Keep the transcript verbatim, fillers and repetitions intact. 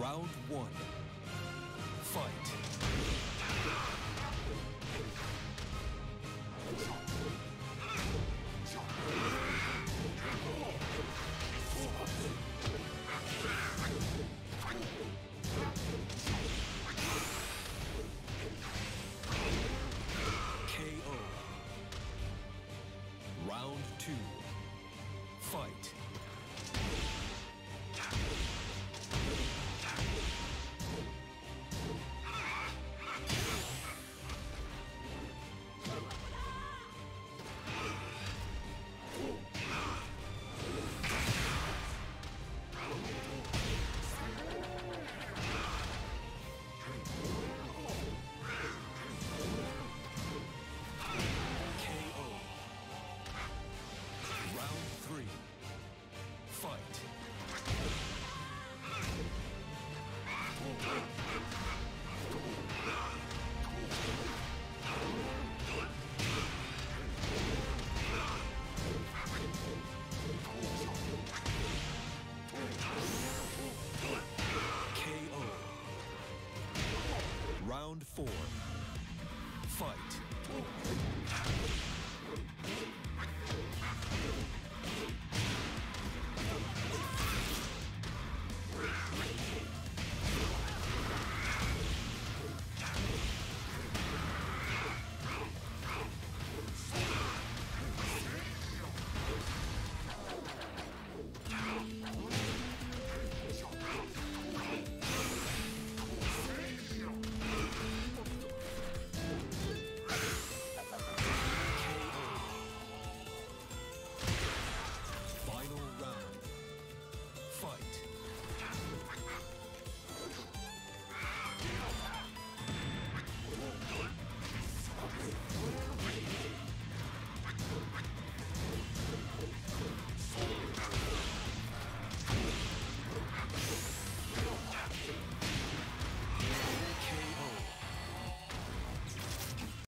Round one. Fight. K O. Round two. Fight. Round four. Fight. Final round. Fight.